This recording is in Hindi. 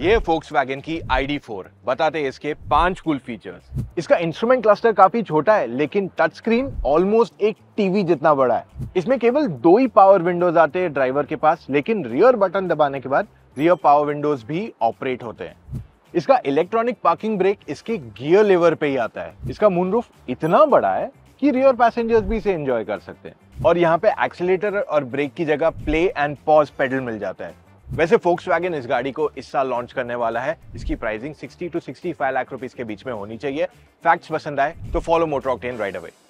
ये Volkswagen की ID.4 बताते हैं इसके 5 कूल फीचर्स। इसका इंस्ट्रूमेंट क्लस्टर काफी छोटा है, लेकिन टच स्क्रीन ऑलमोस्ट एक टीवी जितना बड़ा है। इसमें केवल 2 ही पावर विंडोज आते हैं ड्राइवर के पास, लेकिन रियर बटन दबाने के बाद रियर पावर विंडोज भी ऑपरेट होते हैं। इसका इलेक्ट्रॉनिक पार्किंग ब्रेक इसके गियर लेवर पे ही आता है। इसका मूनरूफ इतना बड़ा है कि रियर पैसेंजर्स भी इसे एंजॉय कर सकते हैं। और यहाँ पे एक्सीलेटर और ब्रेक की जगह प्ले एंड पॉज पेडल मिल जाता है। वैसे Volkswagen इस गाड़ी को इस साल लॉन्च करने वाला है। इसकी प्राइसिंग 60 to 65 लाख रुपीस के बीच में होनी चाहिए। फैक्ट्स पसंद आए तो follow motor octane ride away.